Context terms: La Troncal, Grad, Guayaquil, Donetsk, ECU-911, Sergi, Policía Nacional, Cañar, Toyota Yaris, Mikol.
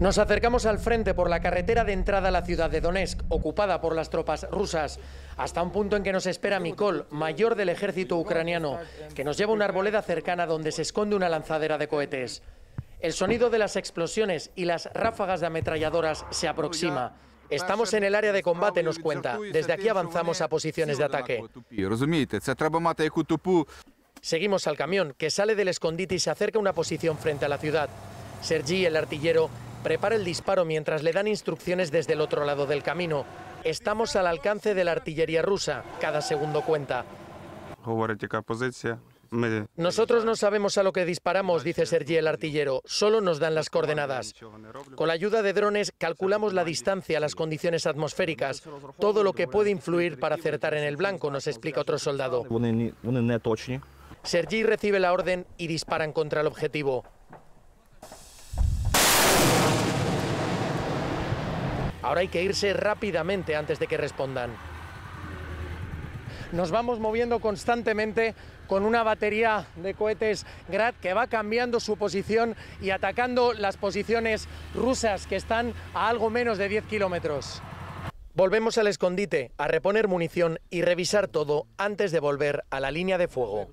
Nos acercamos al frente por la carretera de entrada a la ciudad de Donetsk, ocupada por las tropas rusas, hasta un punto en que nos espera Mikol, mayor del ejército ucraniano, que nos lleva a una arboleda cercana donde se esconde una lanzadera de cohetes. El sonido de las explosiones y las ráfagas de ametralladoras se aproxima. Estamos en el área de combate, nos cuenta. Desde aquí avanzamos a posiciones de ataque. Seguimos al camión, que sale del escondite y se acerca a una posición frente a la ciudad. Sergi, el artillero, prepara el disparo mientras le dan instrucciones desde el otro lado del camino. Estamos al alcance de la artillería rusa. Cada segundo cuenta. Nosotros no sabemos a lo que disparamos, dice Sergi el artillero, solo nos dan las coordenadas. Con la ayuda de drones calculamos la distancia, las condiciones atmosféricas, todo lo que puede influir para acertar en el blanco, nos explica otro soldado. Sergi recibe la orden y disparan contra el objetivo. Ahora hay que irse rápidamente antes de que respondan. Nos vamos moviendo constantemente con una batería de cohetes Grad que va cambiando su posición y atacando las posiciones rusas que están a algo menos de 10 kilómetros. Volvemos al escondite, a reponer munición y revisar todo antes de volver a la línea de fuego.